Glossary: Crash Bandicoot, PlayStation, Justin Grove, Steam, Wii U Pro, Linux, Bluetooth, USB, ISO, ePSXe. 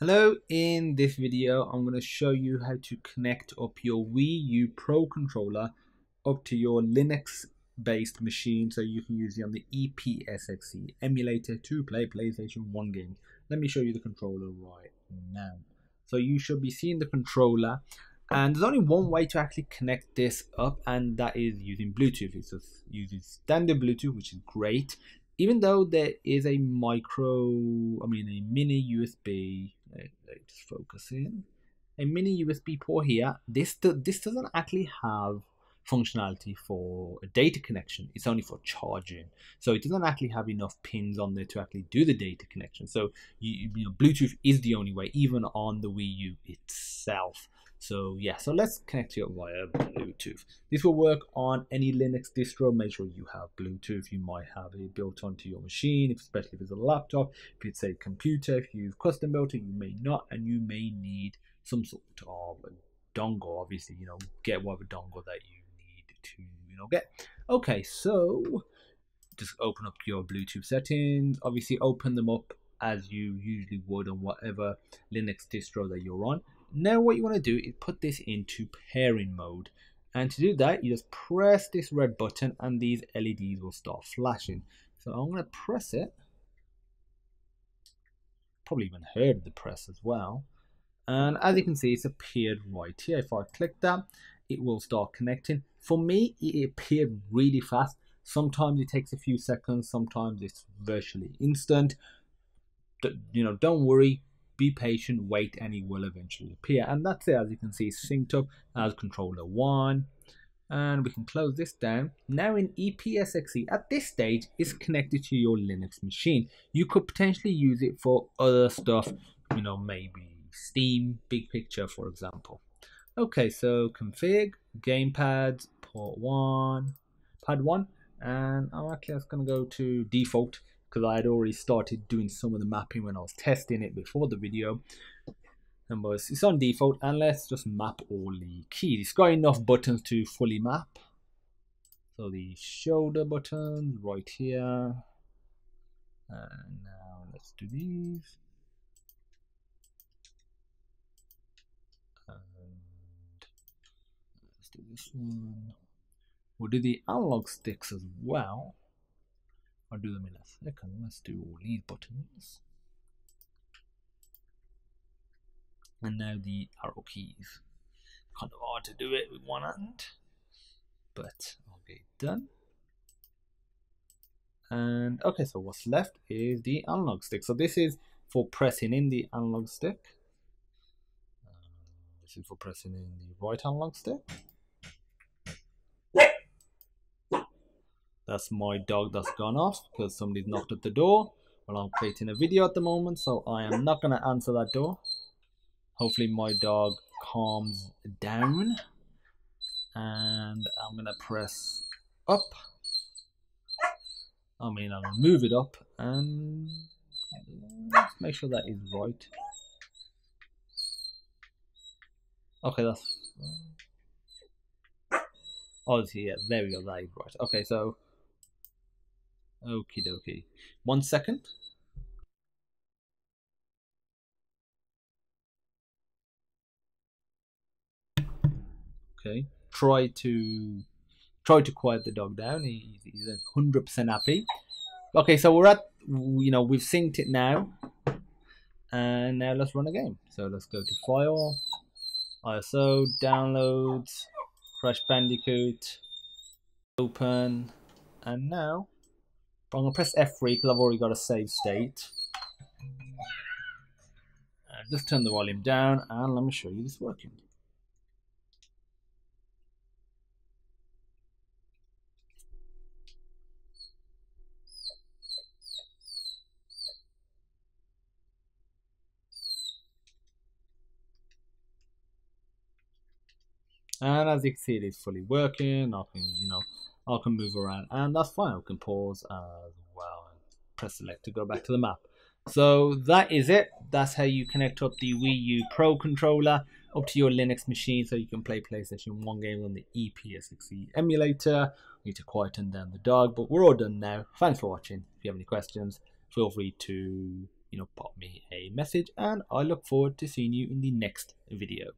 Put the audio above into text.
Hello, in this video I'm going to show you how to connect up your Wii U Pro controller up to your Linux based machine so you can use it on the ePSXe emulator to play PlayStation 1 games. Let me show you the controller right now. So you should be seeing the controller, and there's only one way to actually connect this up, and that is using Bluetooth. It's just using standard Bluetooth, which is great. Even though there is a mini USB, let's focus in, a mini USB port here, this doesn't actually have functionality for a data connection. It's only for charging. So it doesn't actually have enough pins on there to actually do the data connection. So Bluetooth is the only way, even on the Wii U itself. So yeah, so let's connect it via Bluetooth. This will work on any Linux distro. Make sure you have Bluetooth. You might have it built onto your machine, especially if it's a laptop, if it's a computer, if you've custom built it, you may not, and you may need some sort of dongle. Obviously, get whatever dongle that you need to, get. Okay, so just open up your Bluetooth settings. Obviously, open them up as you usually would on whatever Linux distro that you're on. Now what you want to do is put this into pairing mode, and to do that you just press this red button and these LEDs will start flashing. So I'm going to press it, probably even heard the press as well, and as you can see it's appeared right here. If I click that, it will start connecting. For me it appeared really fast. Sometimes it takes a few seconds, sometimes it's virtually instant. Don't worry. Be patient, wait, and it will eventually appear. And that's it, as you can see, synced up as controller 1. And we can close this down. Now in ePSXe, at this stage, it's connected to your Linux machine. You could potentially use it for other stuff, maybe Steam, big picture, for example. Okay, so config, gamepads, port 1, pad 1. And I'm actually just going to go to default, because I had already started doing some of the mapping when I was testing it before the video. And it's on default, and let's just map all the keys. It's got enough buttons to fully map. So the shoulder button right here. And now let's do these. And let's do this one. We'll do the analog sticks as well. I'll do them in a second. Let's do all these buttons. And now the arrow keys. Kind of hard to do it with one hand, but I'll get it done. And okay, so what's left is the analog stick. So this is for pressing in the analog stick. This is for pressing in the right analog stick. That's my dog that's gone off because somebody's knocked at the door. Well, I'm creating a video at the moment, so I am not going to answer that door. Hopefully my dog calms down. And I'm going to press up. I'm going to move it up and let's make sure that is right. Okay, that's... Oh, yeah, there we go, that is right. Okay, so... Okie dokie. 1 second. Okay. Try to quiet the dog down. He's 100% happy. Okay, so we're at, we've synced it now. And now let's run a game. So let's go to File, ISO, Downloads, Crash Bandicoot, open, and now I'm going to press F3 because I've already got a save state. Just turn the volume down and let me show you this working. And as you can see, it is fully working. I can move around, and that's fine. I can pause as well and press select to go back to the map. So that is it. That's how you connect up the Wii U Pro controller up to your Linux machine so you can play PlayStation 1 games on the ePSXe emulator. We need to quieten down the dog, but we're all done now. Thanks for watching. If you have any questions, feel free to pop me a message, and I look forward to seeing you in the next video.